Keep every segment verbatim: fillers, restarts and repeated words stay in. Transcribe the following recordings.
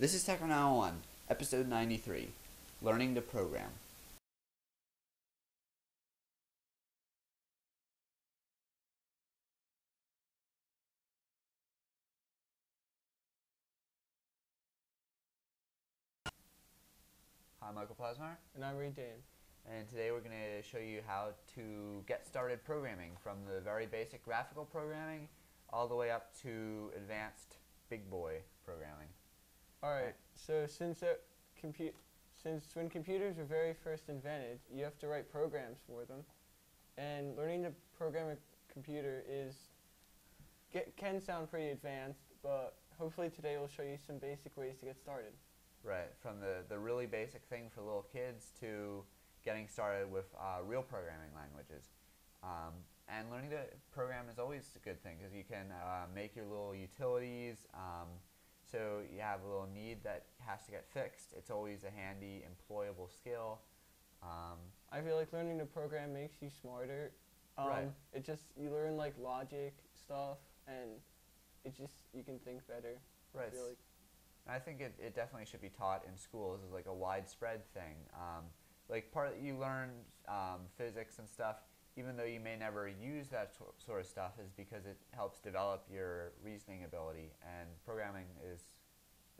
This is Tecker Now on, episode ninety-three, Learning to Program. I'm Michael Plasmeier. And I'm Reed Dame. And today we're going to show you how to get started programming, from the very basic graphical programming all the way up to advanced big boy programming. Alright, so since, uh, compu since when computers were very first invented, you have to write programs for them. And learning to program a computer is get, can sound pretty advanced, but hopefully today we'll show you some basic ways to get started. Right, from the, the really basic thing for little kids to getting started with uh, real programming languages. Um, and learning to program is always a good thing because you can uh, make your little utilities. Um, So you have a little need that has to get fixed. It's always a handy, employable skill. Um, I feel like learning to program makes you smarter. Um, right. It just, you learn like logic stuff, and it just, you can think better. Right. I, feel like. I think it, it definitely should be taught in schools as like a widespread thing. Um, like part you learn um, physics and stuff, even though you may never use that sort of stuff, is because it helps develop your reasoning ability, and programming is,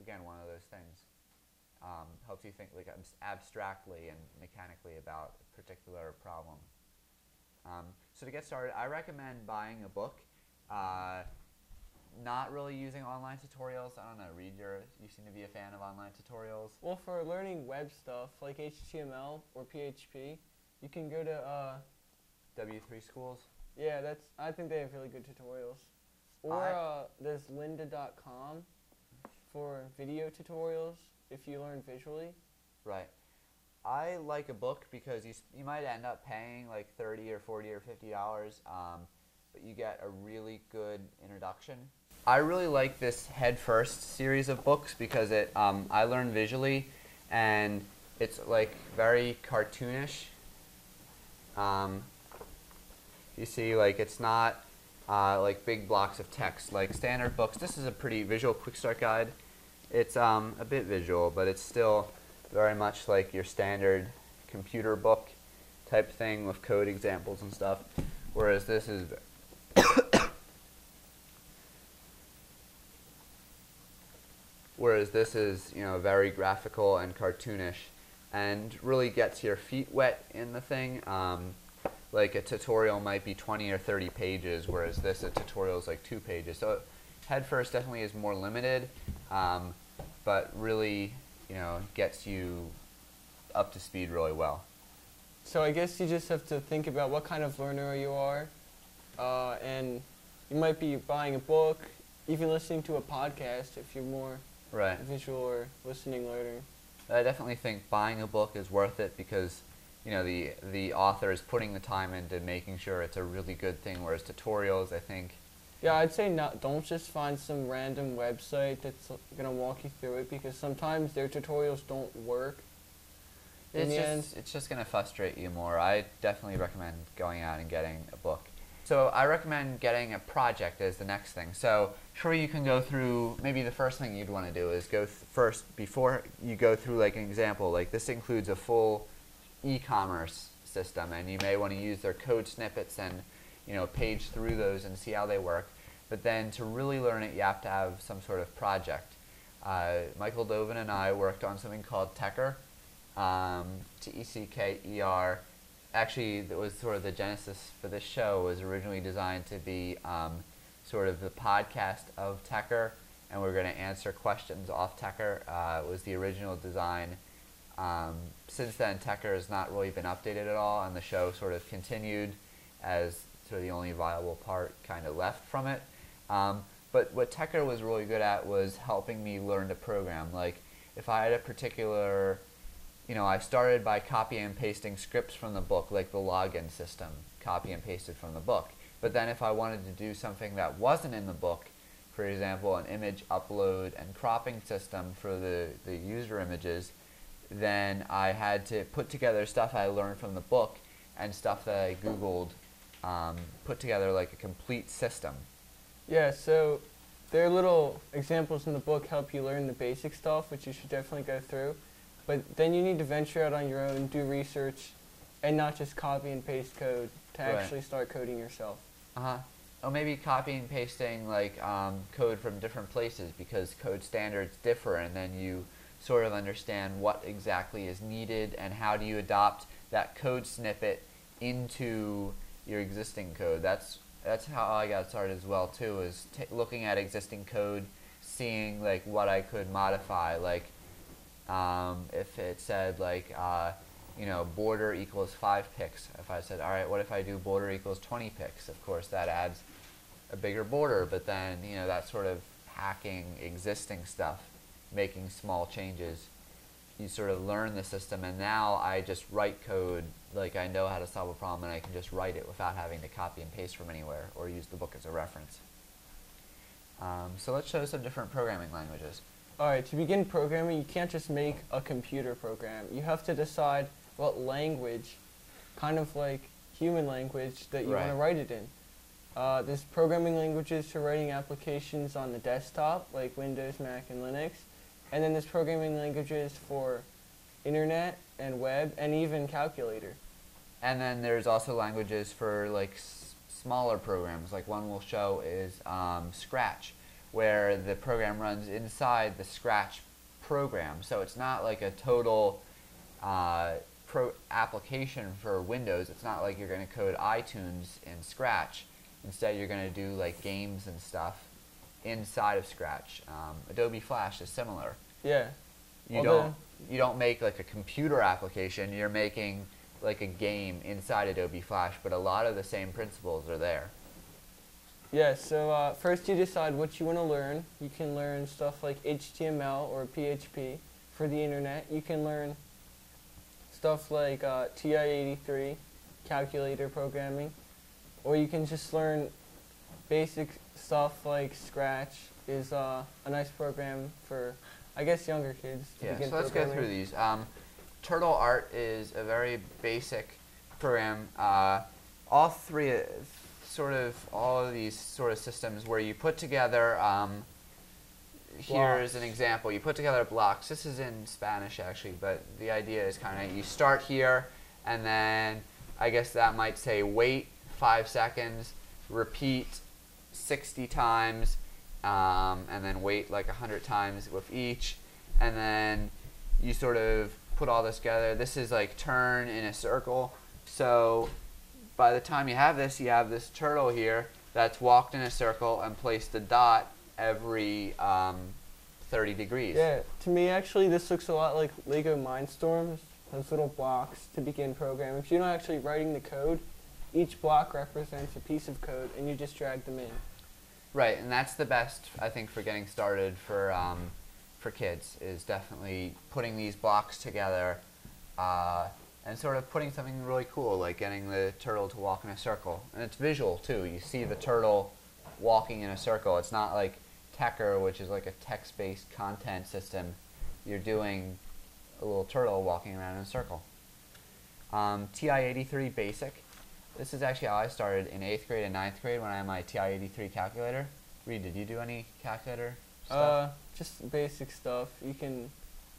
again, one of those things. Um, helps you think like abs abstractly and mechanically about a particular problem. Um, so to get started, I recommend buying a book, uh, not really using online tutorials. I don't know, Reed, you're, you seem to be a fan of online tutorials. Well, for learning web stuff, like H T M L or P H P, you can go to uh, W three schools. Yeah, that's. I think they have really good tutorials. Or uh, there's Lynda dot com for video tutorials if you learn visually. Right. I like a book because you you might end up paying like thirty or forty or fifty dollars, um, but you get a really good introduction. I really like this Head First series of books because it. Um, I learn visually, and it's like very cartoonish. Um, You see, like, it's not uh, like big blocks of text like standard books. This is a pretty visual quick start guide. It's um, a bit visual, but it's still very much like your standard computer book type thing with code examples and stuff. Whereas this is whereas this is, you know, very graphical and cartoonish, and really gets your feet wet in the thing. Um, Like a tutorial might be twenty or thirty pages, whereas this, a tutorial is like two pages. So Head First definitely is more limited, um, but really, you know, gets you up to speed really well. So I guess you just have to think about what kind of learner you are, uh, and you might be buying a book, even listening to a podcast if you're more right. visual or listening learner. I definitely think buying a book is worth it because you know, the, the author is putting the time into making sure it's a really good thing, whereas tutorials, I think... Yeah, I'd say not, don't just find some random website that's going to walk you through it, because sometimes their tutorials don't work. It's just, it's just going to frustrate you more. I definitely recommend going out and getting a book. So I recommend getting a project as the next thing. So sure, you can go through, maybe the first thing you'd want to do is go th first, before you go through like an example, like this includes a full e-commerce system, and you may want to use their code snippets and, you know, page through those and see how they work. But then to really learn it, you have to have some sort of project. Uh, Michael Dovin and I worked on something called Tecker, um, T E C K E R. Actually, that was sort of the genesis for this show. It was originally designed to be um, sort of the podcast of Tecker, and we we're going to answer questions off Tecker. Uh, it was the original design. Um, since then, Tecker has not really been updated at all, and the show sort of continued as sort of the only viable part kind of left from it. Um, but what Tecker was really good at was helping me learn to program. Like, if I had a particular, you know, I started by copy and pasting scripts from the book, like the login system, copy and pasted from the book. But then if I wanted to do something that wasn't in the book, for example, an image upload and cropping system for the, the user images, then I had to put together stuff I learned from the book and stuff that I Googled, um, put together like a complete system. Yeah, so their little examples in the book help you learn the basic stuff, which you should definitely go through. But then you need to venture out on your own, do research, and not just copy and paste code to right. actually start coding yourself. Uh-huh. Or maybe copy and pasting like um, code from different places, because code standards differ, and then you sort of understand what exactly is needed and how do you adopt that code snippet into your existing code. That's that's how I got started as well too, is t looking at existing code, seeing like what I could modify, like um, if it said like uh, you know, border equals five pixels. If I said, all right, what if I do border equals twenty pixels? Of course, that adds a bigger border, but then, you know, that sort of hacking existing stuff, making small changes, you sort of learn the system, and now I just write code, like I know how to solve a problem, and I can just write it without having to copy and paste from anywhere or use the book as a reference. Um, so let's show some different programming languages. All right, to begin programming, you can't just make a computer program. You have to decide what language, kind of like human language, that you right. want to write it in. Uh, there's programming languages for writing applications on the desktop, like Windows, Mac, and Linux. And then there's programming languages for internet and web and even calculator. And then there's also languages for like s smaller programs, like one we'll show is um, Scratch, where the program runs inside the Scratch program. So it's not like a total uh, pro application for Windows. It's not like you're going to code iTunes in Scratch. Instead, you're going to do like games and stuff inside of Scratch. Um, Adobe Flash is similar. Yeah. You Although don't you don't make like a computer application. You're making like a game inside Adobe Flash, but a lot of the same principles are there. Yeah. So uh, first, you decide what you want to learn. You can learn stuff like H T M L or P H P for the internet. You can learn stuff like uh, T I eighty-three, calculator programming, or you can just learn basic stuff like Scratch is uh, a nice program for, I guess, younger kids. To yeah, begin so let's go through these. Um, Turtle Art is a very basic program. Uh, all three, uh, sort of, all of these sort of systems where you put together, um, here's an example, you put together blocks. This is in Spanish actually, but the idea is kind of you start here, and then I guess that might say wait five seconds, repeat sixty times, um, and then wait like one hundred times with each, and then you sort of put all this together. This is like turn in a circle, so by the time you have this, you have this turtle here that's walked in a circle and placed a dot every um, thirty degrees. Yeah, to me actually this looks a lot like LEGO Mindstorms, those little blocks to begin programming. If you're not actually writing the code, each block represents a piece of code, and you just drag them in. Right, and that's the best, I think, for getting started for um, for kids, is definitely putting these blocks together uh, and sort of putting something really cool, like getting the turtle to walk in a circle. And it's visual, too. You see the turtle walking in a circle. It's not like Tecker, which is like a text-based content system. You're doing a little turtle walking around in a circle. Um, T I eighty-three Basic. This is actually how I started in eighth grade and ninth grade when I had my T I eighty-three calculator. Reed, did you do any calculator stuff? Uh, just basic stuff. You can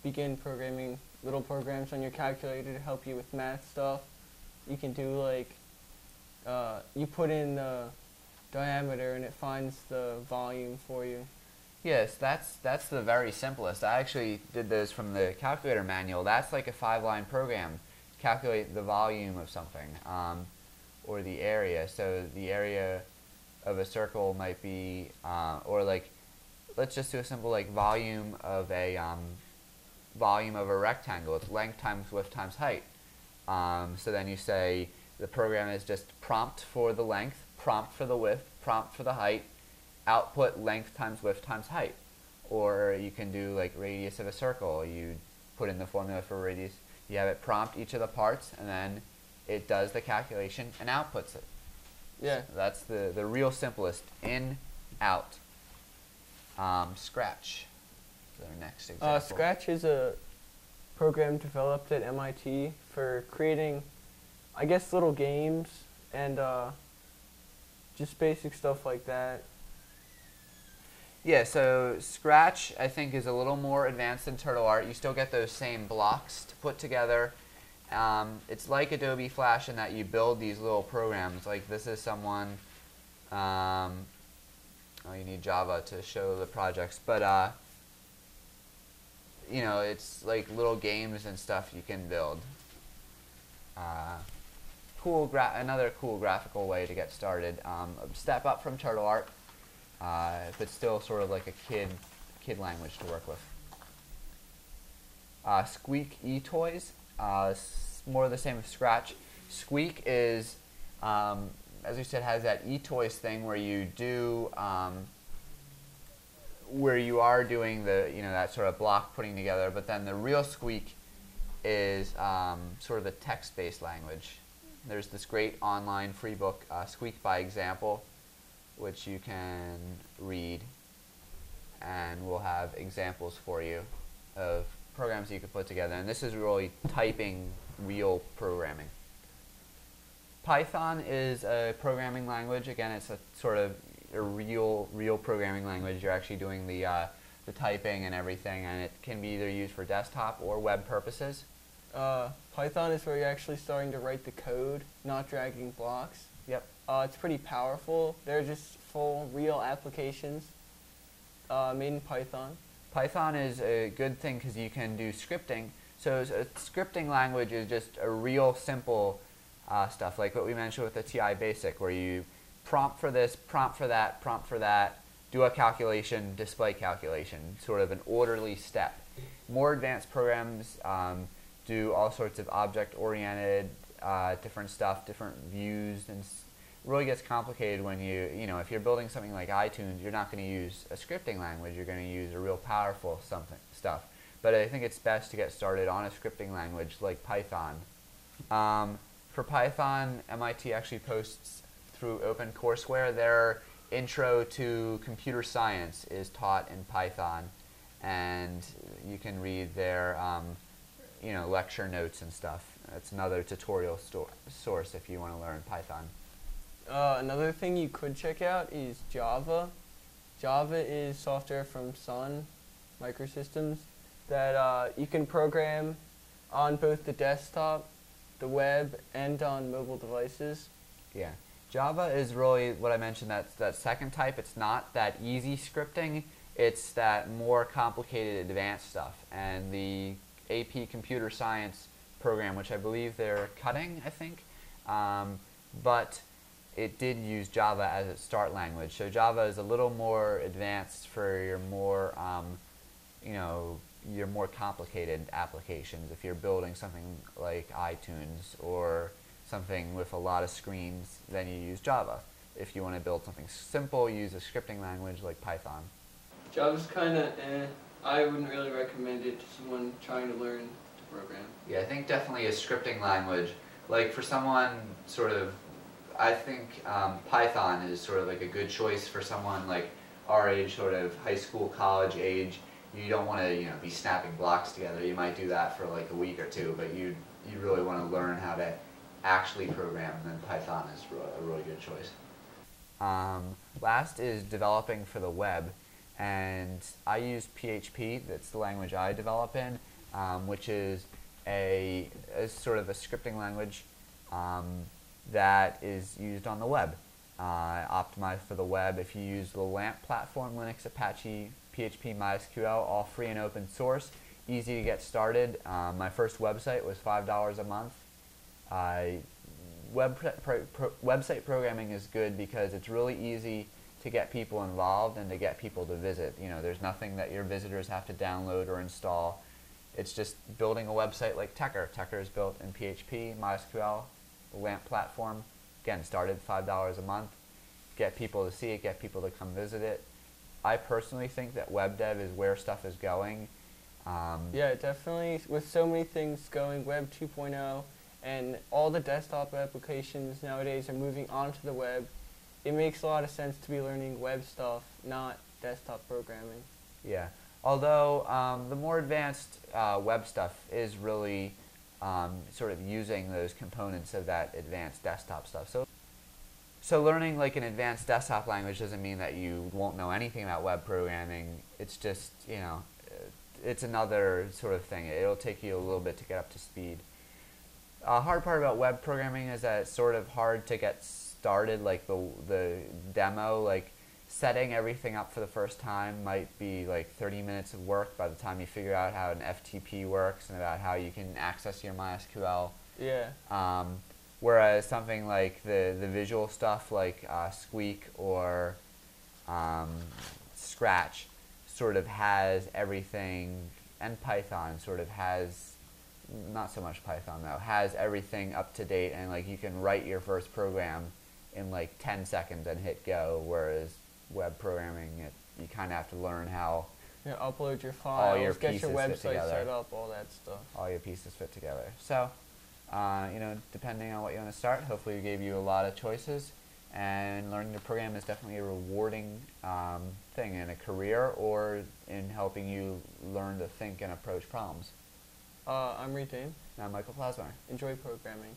begin programming little programs on your calculator to help you with math stuff. You can do like, uh, you put in the diameter and it finds the volume for you. Yes, that's, that's the very simplest. I actually did those from the calculator manual. That's like a five-line program. Calculate the volume of something. Um, or the area, so the area of a circle might be, uh, or like, let's just do a simple like volume of a um, volume of a rectangle. It's length times width times height. Um, so then you say the program is just prompt for the length, prompt for the width, prompt for the height, output length times width times height. Or you can do like radius of a circle. You put in the formula for radius. You have it prompt each of the parts, and then it does the calculation and outputs it. Yeah. So that's the, the real simplest, in, out. Um, Scratch is our next example. Uh, Scratch is a program developed at M I T for creating, I guess, little games and uh, just basic stuff like that. Yeah, so Scratch, I think, is a little more advanced than Turtle Art. You still get those same blocks to put together. Um, it's like Adobe Flash in that you build these little programs. Like this is someone, um, oh, you need Java to show the projects. But, uh, you know, it's like little games and stuff you can build. Uh, cool gra another cool graphical way to get started. Um, a step up from Turtle Art. Uh, but still sort of like a kid kid language to work with. Uh, Squeak eToys, uh, more of the same as Scratch. Squeak is, um, as we said, has that eToys thing where you do, um, where you are doing the, you know, that sort of block putting together, but then the real Squeak is um, sort of a text-based language. There's this great online free book, uh, Squeak by Example, which you can read, and we'll have examples for you of programs you could put together. And this is really typing real programming. Python is a programming language. Again, it's a sort of a real, real programming language. You're actually doing the, uh, the typing and everything, and it can be either used for desktop or web purposes. Uh, Python is where you're actually starting to write the code, not dragging blocks. Yep. Uh, it's pretty powerful. They're just full, real applications uh, made in Python. Python is a good thing because you can do scripting. So a scripting language is just a real simple uh, stuff, like what we mentioned with the T I basic, where you prompt for this, prompt for that, prompt for that, do a calculation, display calculation, sort of an orderly step. More advanced programs um, do all sorts of object-oriented, uh, different stuff, different views, and really gets complicated when you, you know, if you're building something like iTunes, you're not going to use a scripting language. You're going to use a real powerful something stuff. But I think it's best to get started on a scripting language like Python. Um, for Python, M I T actually posts through OpenCourseWare. Their intro to computer science is taught in Python, and you can read their, um, you know, lecture notes and stuff. It's another tutorial source if you want to learn Python. Uh, another thing you could check out is Java. Java is software from Sun Microsystems that uh, you can program on both the desktop, the web, and on mobile devices. Yeah. Java is really what I mentioned, that's that second type. It's not that easy scripting. It's that more complicated advanced stuff. And the A P computer science program, which I believe they're cutting, I think. Um, but it did use Java as its start language. So Java is a little more advanced for your more, um, you know, your more complicated applications. If you're building something like iTunes or something with a lot of screens, then you use Java. If you want to build something simple, use a scripting language like Python. Java's kind of eh. I wouldn't really recommend it to someone trying to learn to program. Yeah, I think definitely a scripting language. Like for someone sort of, I think um, Python is sort of like a good choice for someone like our age, sort of high school, college age. You don't want to, you know, be snapping blocks together. You might do that for like a week or two, but you you really want to learn how to actually program. Then Python is a really good choice. Um, last is developing for the web, and I use P H P. That's the language I develop in, um, which is a, a sort of a scripting language. Um, that is used on the web, uh, optimized for the web. If you use the LAMP platform, Linux, Apache, P H P, MySQL, all free and open source, easy to get started. Um, my first website was five dollars a month. Uh, web pro pro website programming is good because it's really easy to get people involved and to get people to visit. You know, there's nothing that your visitors have to download or install. It's just building a website like Tecker. Tecker is built in P H P, MySQL, LAMP platform. Again, started five dollars a month. Get people to see it, get people to come visit it. I personally think that web dev is where stuff is going. Um, yeah, definitely. With so many things going, Web two point oh, and all the desktop applications nowadays are moving onto the web, it makes a lot of sense to be learning web stuff, not desktop programming. Yeah. Although um, the more advanced uh, web stuff is really Um, sort of using those components of that advanced desktop stuff. So, So learning like an advanced desktop language doesn't mean that you won't know anything about web programming. It's just, you know, it's another sort of thing. It'll take you a little bit to get up to speed. A hard part about web programming is that it's sort of hard to get started, like the, the demo, like setting everything up for the first time might be like thirty minutes of work by the time you figure out how an F T P works and about how you can access your MySQL. Yeah. Um, whereas something like the, the visual stuff like uh, Squeak or um, Scratch sort of has everything, and Python sort of has, not so much Python though, has everything up to date, and like you can write your first program in like ten seconds and hit go, whereas web programming, it, you kind of have to learn how you know, upload your files, your get your website set up, all that stuff. All your pieces fit together. So, uh, you know, depending on what you want to start, hopefully we gave you a lot of choices. And learning to program is definitely a rewarding um, thing in a career or in helping you learn to think and approach problems. Uh, I'm Reed Dame. And I'm Michael Plasmeier. Enjoy programming.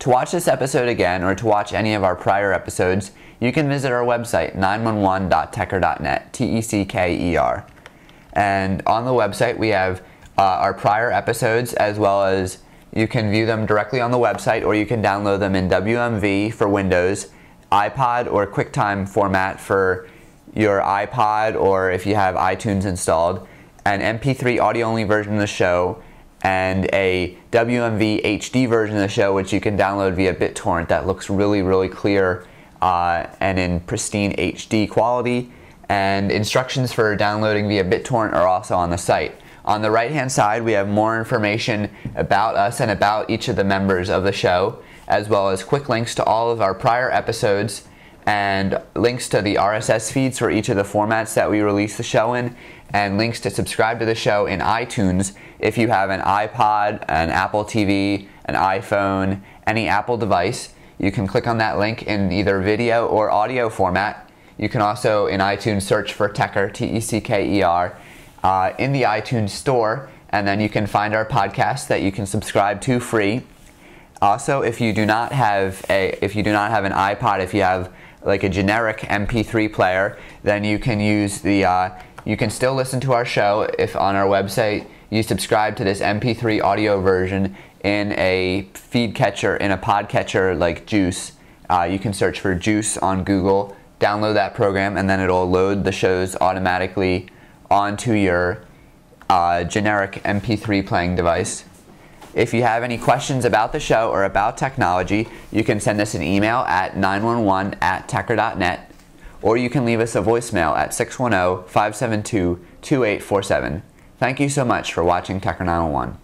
To watch this episode again, or to watch any of our prior episodes, you can visit our website, nine one one dot tecker dot net, T E C K E R. And on the website, we have uh, our prior episodes, as well as you can view them directly on the website, or you can download them in W M V for Windows, iPod, or QuickTime format for your iPod, or if you have iTunes installed, an M P three audio-only version of the show, and a W M V H D version of the show, which you can download via BitTorrent, that looks really, really clear uh, and in pristine H D quality. And instructions for downloading via BitTorrent are also on the site. On the right-hand side, we have more information about us and about each of the members of the show, as well as quick links to all of our prior episodes and links to the R S S feeds for each of the formats that we release the show in, and links to subscribe to the show in iTunes if you have an iPod, an Apple T V, an iPhone, any Apple device. You can click on that link in either video or audio format. You can also in iTunes search for Tecker, T E C K E R, uh, in the iTunes store, and then you can find our podcast that you can subscribe to free. Also, if you do not have a, if you do not have an iPod, if you have like a generic M P three player, then you can use the, uh, you can still listen to our show if on our website you subscribe to this M P three audio version in a feed catcher, in a pod catcher like Juice. Uh, you can search for Juice on Google, download that program, and then it'll load the shows automatically onto your uh, generic M P three playing device. If you have any questions about the show or about technology, you can send us an email at nine one one at tecker dot net, or you can leave us a voicemail at six one zero, five seven two, two eight four seven. Thank you so much for watching Tecker nine one one.